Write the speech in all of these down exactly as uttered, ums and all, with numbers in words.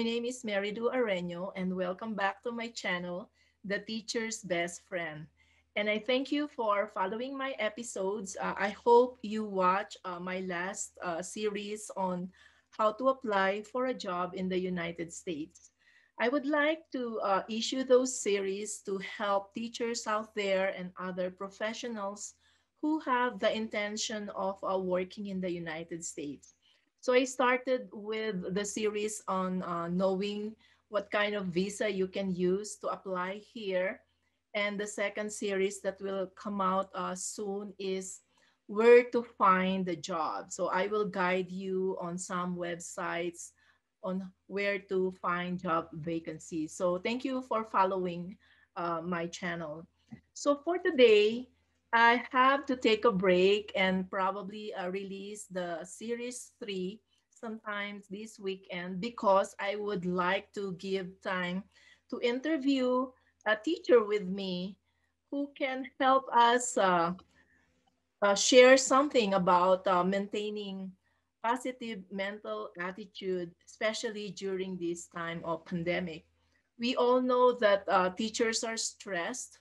My name is Marilou Areno, and welcome back to my channel, The Teacher's Best Friend. And I thank you for following my episodes. Uh, I hope you watch uh, my last uh, series on how to apply for a job in the United States. I would like to uh, issue those series to help teachers out there and other professionals who have the intention of uh, working in the United States. So I started with the series on uh, knowing what kind of visa you can use to apply here. And the second series that will come out uh, soon is where to find the job. So I will guide you on some websites on where to find job vacancies. So thank you for following uh, my channel. So for today, I have to take a break and probably uh, release the series three sometimes this weekend, because I would like to give time to interview a teacher with me who can help us uh, uh, share something about uh, maintaining positive mental attitude, especially during this time of pandemic. We all know that uh, teachers are stressed,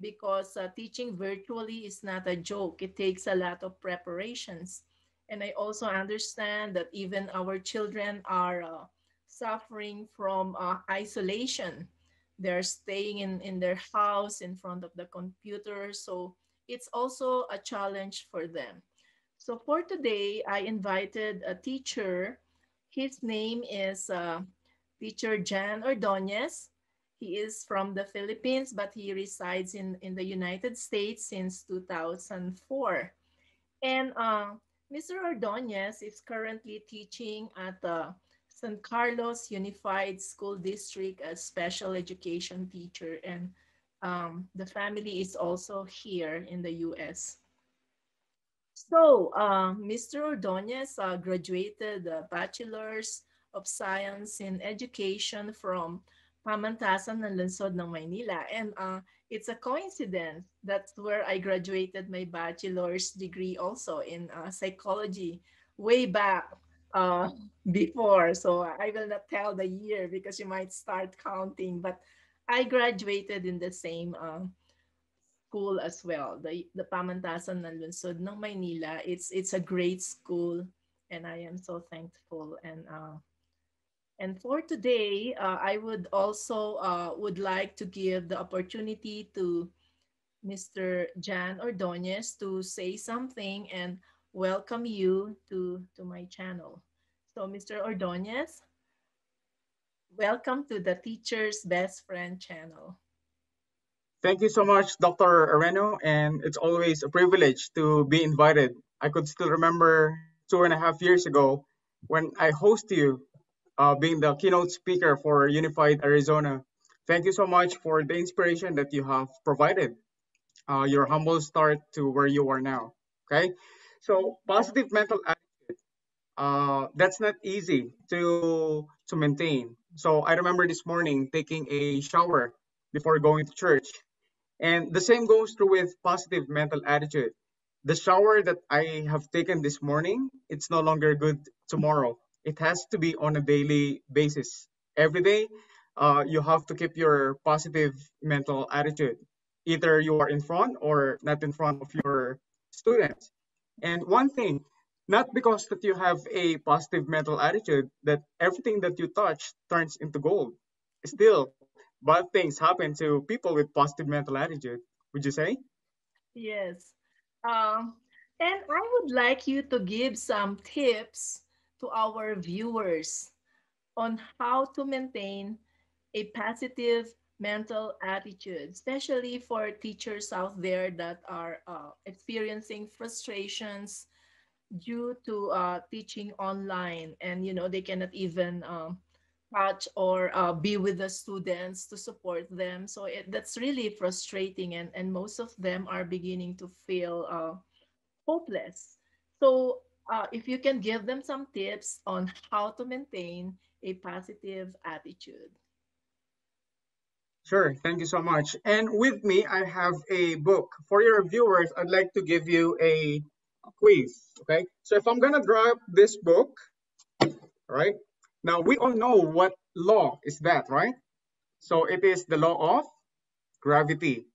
because uh, teaching virtually is not a joke. It takes a lot of preparations. And I also understand that even our children are uh, suffering from uh, isolation. They're staying in, in their house in front of the computer. So it's also a challenge for them. So for today, I invited a teacher. His name is uh, teacher Jan Ordonez. He is from the Philippines, but he resides in, in the United States since two thousand four. And uh, Mister Ordonez is currently teaching at the San Carlos Unified School District as special education teacher. And um, the family is also here in the U S. So uh, Mister Ordonez uh, graduated uh, Bachelor's of Science in Education from Pamantasan ng Lunsod ng Maynila. And uh, it's a coincidence. That's where I graduated my bachelor's degree also in uh, psychology way back uh, before. So I will not tell the year because you might start counting, but I graduated in the same uh, school as well. The, the Pamantasan ng Lunsod ng Maynila. It's, it's a great school, and I am so thankful. And uh, And for today, uh, I would also uh, would like to give the opportunity to Mister Jan Ordonez to say something and welcome you to, to my channel. So Mister Ordonez, welcome to the Teacher's Best Friend channel. Thank you so much, Doctor Areno, and it's always a privilege to be invited. I could still remember two and a half years ago when I hosted you Uh, being the keynote speaker for Unified Arizona. Thank you so much for the inspiration that you have provided, uh, your humble start to where you are now, okay? So positive mental attitude, uh, that's not easy to, to maintain. So I remember this morning taking a shower before going to church. And the same goes through with positive mental attitude. The shower that I have taken this morning, it's no longer good tomorrow. It has to be on a daily basis. Every day, uh, you have to keep your positive mental attitude. Either you are in front or not in front of your students. And one thing, not because that you have a positive mental attitude that everything that you touch turns into gold. Still, bad things happen to people with positive mental attitude. Would you say? Yes. Um, and I would like you to give some tips to our viewers on how to maintain a positive mental attitude, especially for teachers out there that are uh, experiencing frustrations due to uh, teaching online, and you know they cannot even um, touch or uh, be with the students to support them. So it, that's really frustrating, and, and most of them are beginning to feel uh, hopeless. So Uh, if you can give them some tips on how to maintain a positive attitude. Sure, thank you so much. And with me, I have a book. For your viewers, I'd like to give you a quiz, okay? So if I'm gonna drop this book, all right? Now, we all know what law is that, right? So it is the law of gravity.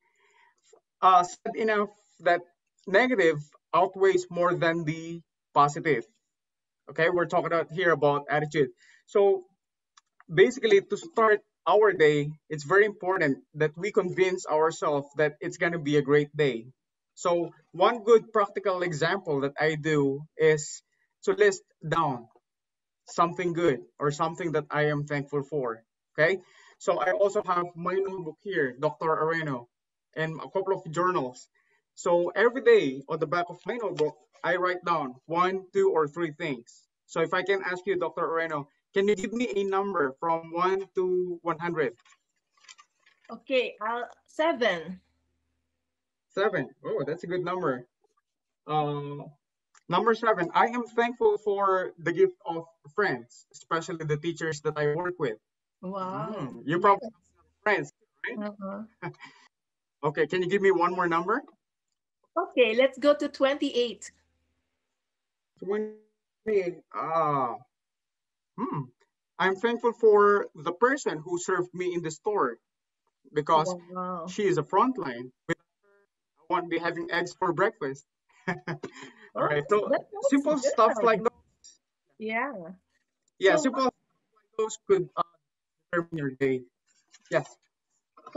Uh, sad enough that negative outweighs more than the positive. Okay, we're talking about here about attitude. So basically, to start our day, it's very important that we convince ourselves that it's going to be a great day. So one good practical example that I do is to list down something good or something that I am thankful for. Okay, so I also have my notebook here, Doctor Areno, and a couple of journals. So every day on the back of my notebook, I write down one, two, or three things. So if I can ask you, Doctor Areno, can you give me a number from one to one hundred? Okay, uh, seven. Seven. Oh, that's a good number. Uh, number seven, I am thankful for the gift of friends, especially the teachers that I work with. Wow. Mm, you probably have some friends, right? Uh-huh. Okay, can you give me one more number? Okay, let's go to twenty-eight. twenty-eight. Ah. Hmm. I'm thankful for the person who served me in the store, because oh, wow. she is a frontline. I won't be having eggs for breakfast. All oh, right. So simple good. stuff like those. Yeah. Yeah. So, simple stuff like those could uh, determine your day. Yes.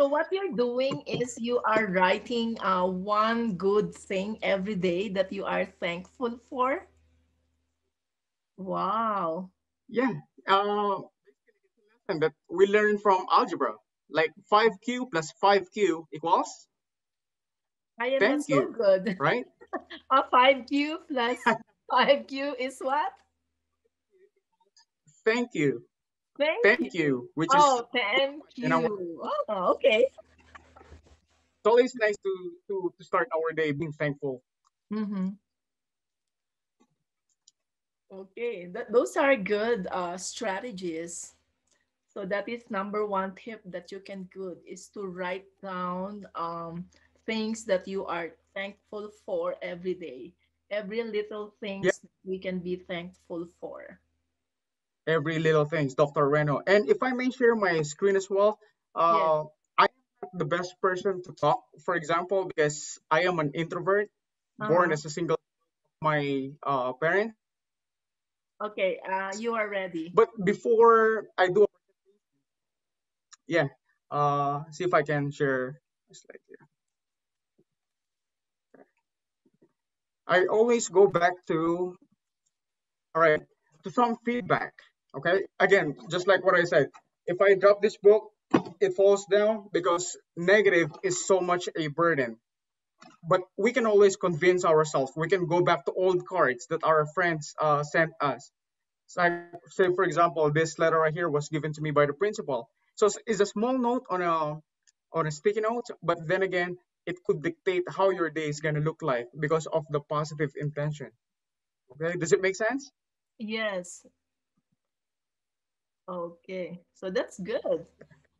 So what you're doing is you are writing uh, one good thing every day that you are thankful for. Wow. Yeah. Uh, that we learn from algebra, like five Q plus five Q equals? I am so good. Right? A five Q plus five Q is what? Thank you. Thank, thank you. you, which oh, is thank you. Our... Oh, okay. It's always nice to, to, to start our day being thankful. Mm-hmm. Okay, Th those are good uh, strategies. So that is number one tip that you can good is to write down um, things that you are thankful for every day. Every little things yeah. that we can be thankful for. Every little things, Doctor Areno. And if I may share my screen as well, uh, yes. I'm not the best person to talk, for example, because I am an introvert, uh-huh. born as a single my uh, parent. Okay, uh, you are ready. But before I do, yeah, uh, see if I can share a slide here. I always go back to, all right, to some feedback. Okay, again, just like what I said, if I drop this book, it falls down because negative is so much a burden. But we can always convince ourselves. We can go back to old cards that our friends uh, sent us. So I, say, for example, this letter right here was given to me by the principal. So it's a small note on a, on a sticky note, but then again, it could dictate how your day is going to look like because of the positive intention. Okay, does it make sense? Yes. Okay, so that's good.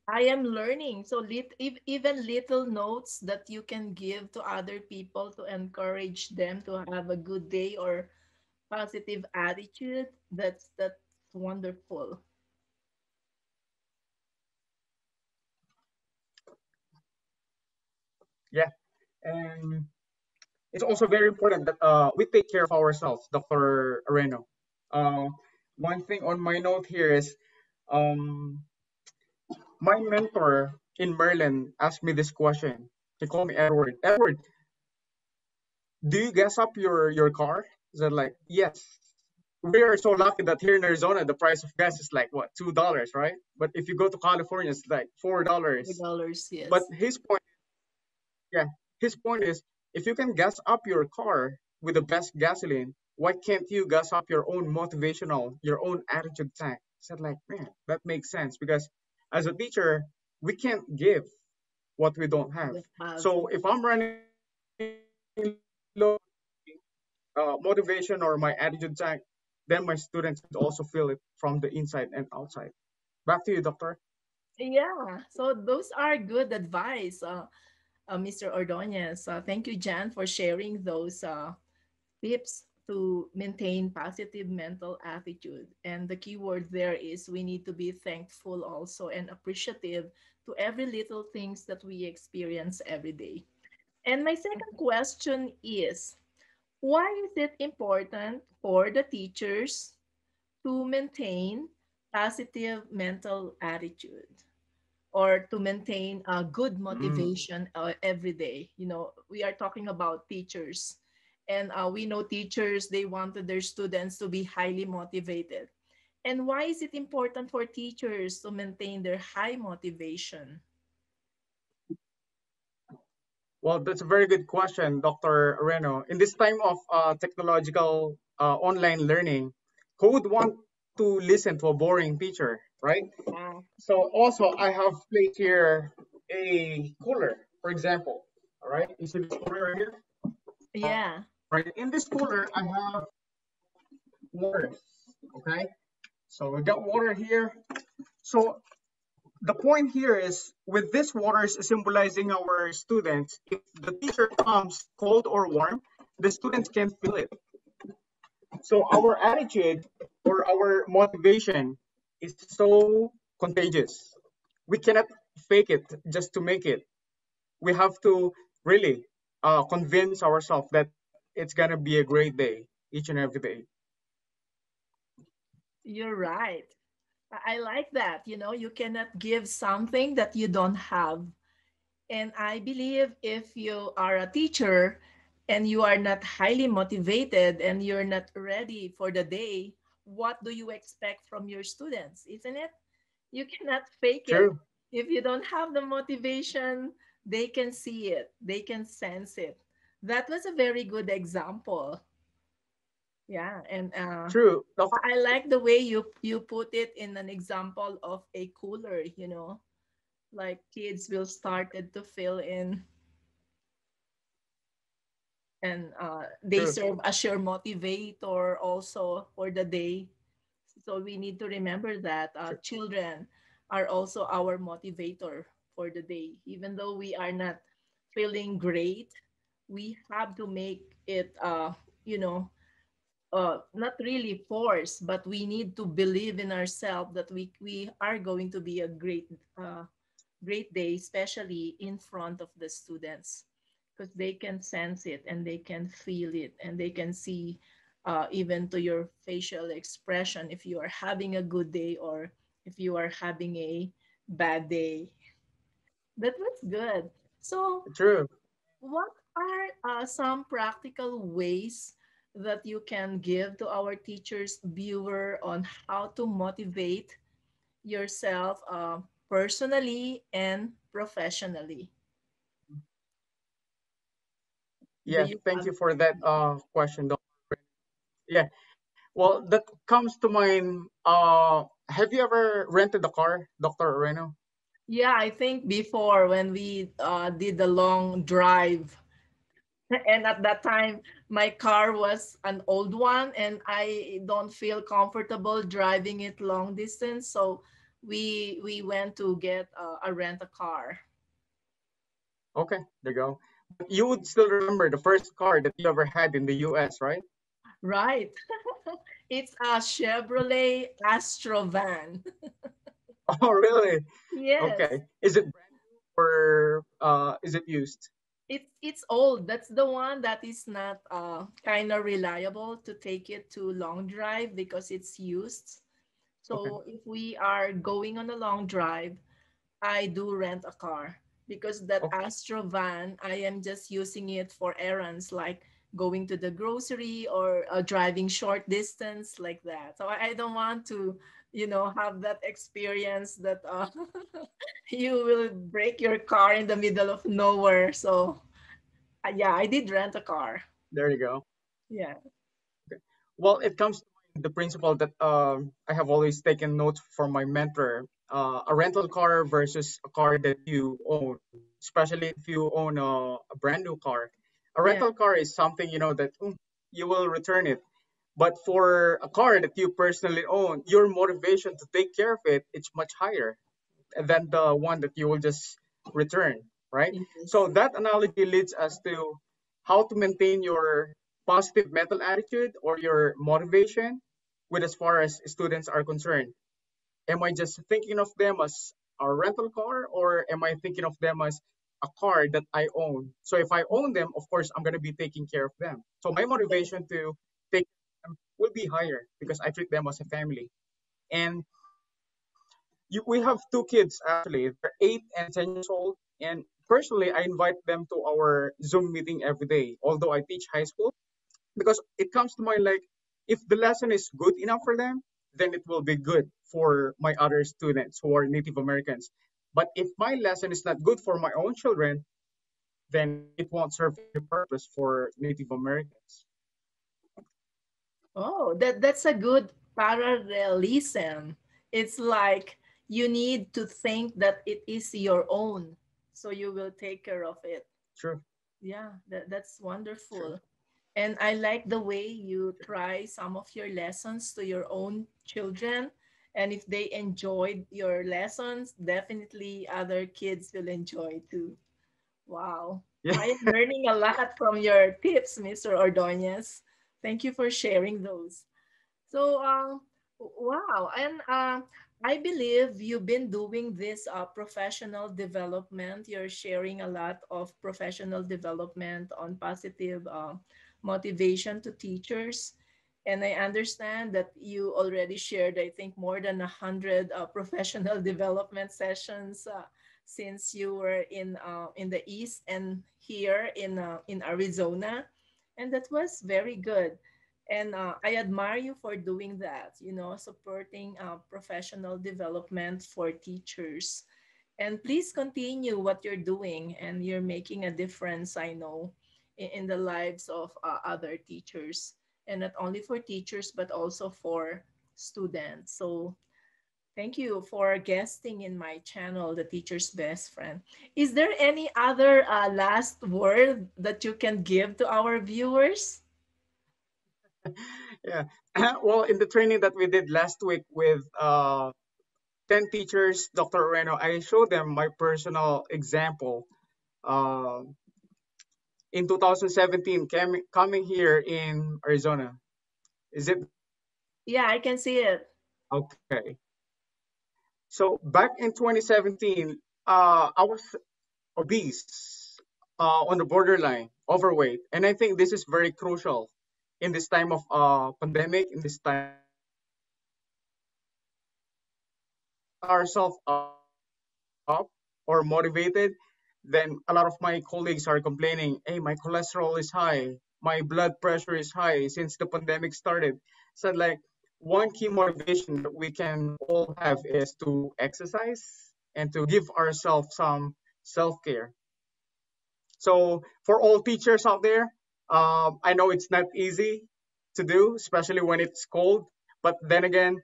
I am learning. So lit if, even little notes that you can give to other people to encourage them to have a good day or positive attitude, that's, that's wonderful. Yeah, and it's also very important that uh, we take care of ourselves, Doctor Areno. Uh, one thing on my note here is, um, my mentor in Maryland asked me this question. He called me Edward. Edward, do you gas up your, your car? I said, like, yes. We are so lucky that here in Arizona, the price of gas is like, what, two dollars, right? But if you go to California, it's like four dollars. four dollars, yes. But his point, yeah, his point is, if you can gas up your car with the best gasoline, why can't you gas up your own motivational, your own attitude tank? I said, like, man, that makes sense because as a teacher, we can't give what we don't have. have. So if I'm running low uh, motivation or my attitude tank, then my students also feel it from the inside and outside. Back to you, Doctor. Yeah, so those are good advice, uh, uh, Mister Ordonez. Uh, thank you, Jan, for sharing those uh, tips to maintain positive mental attitude. And the key word there is we need to be thankful also and appreciative to every little things that we experience every day. And my second question is, why is it important for the teachers to maintain positive mental attitude or to maintain a good motivation uh, every day? You know, we are talking about teachers. And uh, we know teachers, they wanted their students to be highly motivated. And why is it important for teachers to maintain their high motivation? Well, that's a very good question, Doctor Areno. In this time of uh, technological uh, online learning, who would want to listen to a boring teacher, right? Wow. So also, I have placed here a cooler, for example. All right, you see this cooler right here? Yeah. Right, in this cooler, I have water, okay? So we got water here. So the point here is, with this water is symbolizing our students, if the teacher comes cold or warm, the students can feel it. So our attitude or our motivation is so contagious. We cannot fake it just to make it. We have to really Uh, convince ourselves that it's going to be a great day each and every day. You're right. I like that. You know, you cannot give something that you don't have. And I believe if you are a teacher and you are not highly motivated and you're not ready for the day, what do you expect from your students? Isn't it? You cannot fake True. It. If you don't have the motivation, they can see it, they can sense it. That was a very good example. Yeah, and uh, True. I like the way you, you put it in an example of a cooler, you know, like kids will start to fill in and uh, they True. Serve as your motivator also for the day. So we need to remember that uh, children are also our motivator for the day. Even though we are not feeling great, we have to make it, uh, you know, uh, not really force, but we need to believe in ourselves that we, we are going to be a great, uh, great day, especially in front of the students, because they can sense it and they can feel it and they can see uh, even to your facial expression if you are having a good day or if you are having a bad day. That was good. So, True. What are uh, some practical ways that you can give to our teachers, viewer, on how to motivate yourself uh, personally and professionally? Yeah, you thank you for that uh, question, Doctor Yeah, well, that comes to mind. Uh, have you ever rented a car, Doctor Areno? Yeah, I think before when we uh, did the long drive, and at that time, my car was an old one and I don't feel comfortable driving it long distance. So we we went to get uh, a rent a car. Okay, there you go. You would still remember the first car that you ever had in the U S, right? Right. It's a Chevrolet Astrovan. Oh, really? Yes. Okay. Is it brand new or uh, is it used? It's it's old. That's the one that is not uh, kind of reliable to take it to long drive because it's used. So okay. If we are going on a long drive, I do rent a car because that okay. Astrovan, I am just using it for errands like going to the grocery or uh, driving short distance like that. So I, I don't want to... you know, have that experience that uh, you will break your car in the middle of nowhere. So uh, yeah, I did rent a car. There you go. Yeah. Okay. Well, it comes to the principle that uh, I have always taken notes from my mentor, uh, a rental car versus a car that you own, especially if you own a, a brand new car. A rental yeah. car is something, you know, that mm, you will return it. But for a car that you personally own, your motivation to take care of it, it's much higher than the one that you will just return, right? Mm-hmm. So that analogy leads us to how to maintain your positive mental attitude or your motivation with as far as students are concerned? Am I just thinking of them as a rental car, or am I thinking of them as a car that I own? So if I own them, of course, I'm going to be taking care of them. So my motivation to take them will be higher because I treat them as a family. And you, we have two kids, actually. They're eight and ten years old. And personally, I invite them to our Zoom meeting every day, although I teach high school, because it comes to mind like, if the lesson is good enough for them, then it will be good for my other students who are Native Americans. But if my lesson is not good for my own children, then it won't serve the purpose for Native Americans. Oh, that, that's a good parallelism. It's like you need to think that it is your own, so you will take care of it. True. Yeah, that, that's wonderful. True. And I like the way you try some of your lessons to your own children. And if they enjoyed your lessons, definitely other kids will enjoy too. Wow. Yeah. I'm learning a lot from your tips, Mister Ordonez. Thank you for sharing those. So, uh, wow. And uh, I believe you've been doing this uh, professional development. You're sharing a lot of professional development on positive uh, motivation to teachers. And I understand that you already shared, I think, more than one hundred uh, professional development sessions uh, since you were in, uh, in the East and here in, uh, in Arizona. And that was very good. And uh, I admire you for doing that, you know, supporting uh, professional development for teachers. And please continue what you're doing, and you're making a difference, I know, in the lives of uh, other teachers, and not only for teachers, but also for students. So thank you for guesting in my channel, The Teacher's Best Friend. Is there any other uh, last word that you can give to our viewers? Yeah, well, in the training that we did last week with uh, ten teachers, Doctor Areno, I showed them my personal example. Uh, In two thousand seventeen, came, coming here in Arizona. Is it? Yeah, I can see it. Okay. So back in twenty seventeen, uh, I was obese, uh, on the borderline, overweight. And I think this is very crucial in this time of uh, pandemic, in this time ourselves up or motivated. Then a lot of my colleagues are complaining, hey, my cholesterol is high, my blood pressure is high since the pandemic started. So like one key motivation that we can all have is to exercise and to give ourselves some self-care. So for all teachers out there, uh, I know it's not easy to do, especially when it's cold, but then again,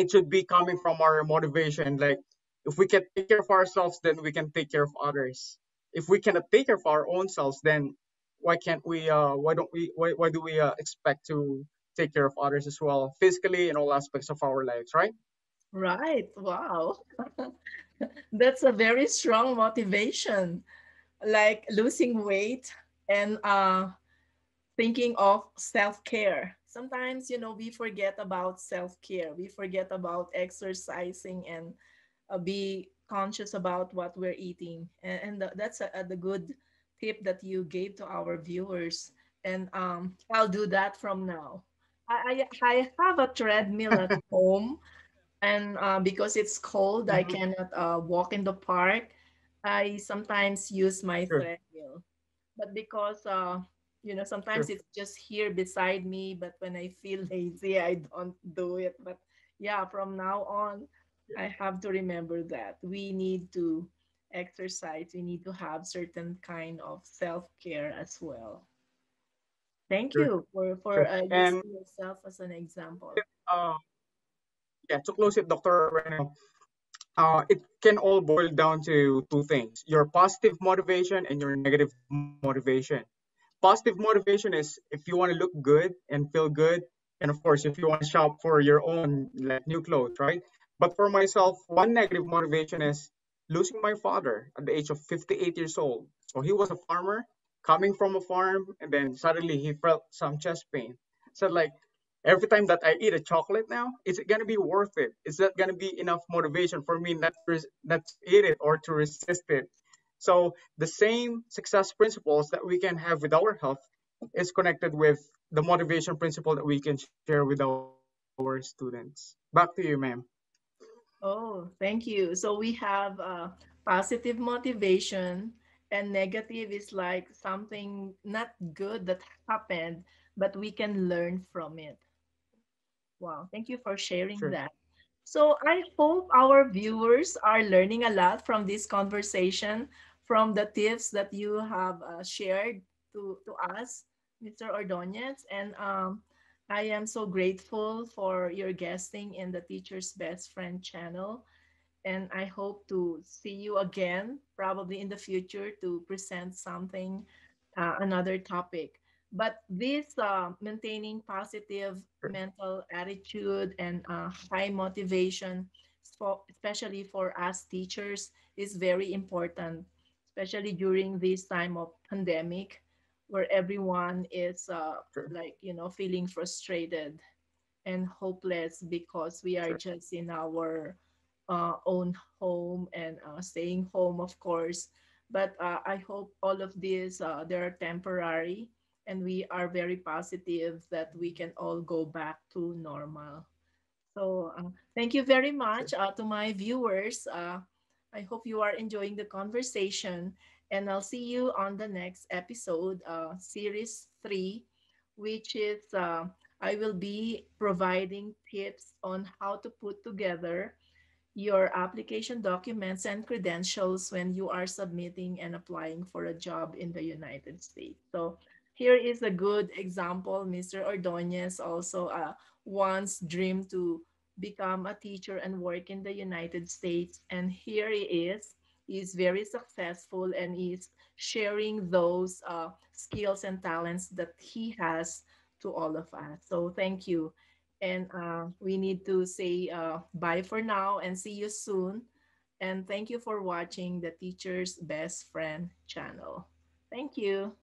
it should be coming from our motivation. Like, if we can take care of ourselves, then we can take care of others. If we cannot take care of our own selves, then why can't we? Uh, why don't we? Why, why do we uh, expect to take care of others as well, physically in all aspects of our lives? Right. Right. Wow, that's a very strong motivation. Like losing weight and uh, thinking of self-care. Sometimes, you know, we forget about self-care. We forget about exercising and Uh, be conscious about what we're eating. And, and the, that's a, a, the good tip that you gave to our viewers. And um, I'll do that from now. I, I, I have a treadmill at home. And uh, because it's cold, mm-hmm. I cannot uh, walk in the park. I sometimes use my sure. treadmill. But because, uh, you know, sometimes sure. it's just here beside me. But when I feel lazy, I don't do it. But yeah, from now on, I have to remember that we need to exercise. We need to have certain kind of self-care as well. Thank sure. you for, for sure. uh, using yourself as an example. Uh, yeah, to close it, Doctor Areno, uh, it can all boil down to two things, your positive motivation and your negative motivation. Positive motivation is if you want to look good and feel good, and of course, if you want to shop for your own like, new clothes, right? But for myself, one negative motivation is losing my father at the age of fifty-eight years old. So he was a farmer, coming from a farm, and then suddenly he felt some chest pain. So like, every time that I eat a chocolate now, is it gonna be worth it? Is that gonna be enough motivation for me not to, not to eat it or to resist it? So the same success principles that we can have with our health is connected with the motivation principle that we can share with our, our students. Back to you, ma'am. Oh, thank you. So we have uh, positive motivation, and negative is like something not good that happened, but we can learn from it. Wow, thank you for sharing sure. that. So I hope our viewers are learning a lot from this conversation, from the tips that you have uh, shared to, to us, Mister Ordonez. And um, I am so grateful for your guesting in the Teacher's Best Friend channel. And I hope to see you again, probably in the future, to present something, uh, another topic. But this uh, maintaining positive mental attitude and uh, high motivation, for, especially for us teachers, is very important, especially during this time of pandemic, where everyone is uh, sure. like, you know, feeling frustrated and hopeless because we are sure. just in our uh, own home and uh, staying home, of course. But uh, I hope all of these, uh, they're temporary, and we are very positive that we can all go back to normal. So uh, thank you very much uh, to my viewers. Uh, I hope you are enjoying the conversation, and I'll see you on the next episode, uh, series three, which is, uh, I will be providing tips on how to put together your application documents and credentials when you are submitting and applying for a job in the United States. So here is a good example. Mister Ordonez also uh, once dreamed to become a teacher and work in the United States. And here he is. He's very successful, and he's sharing those uh, skills and talents that he has to all of us. So thank you. And uh, we need to say uh, bye for now, and see you soon. And thank you for watching the Teacher's Best Friend channel. Thank you.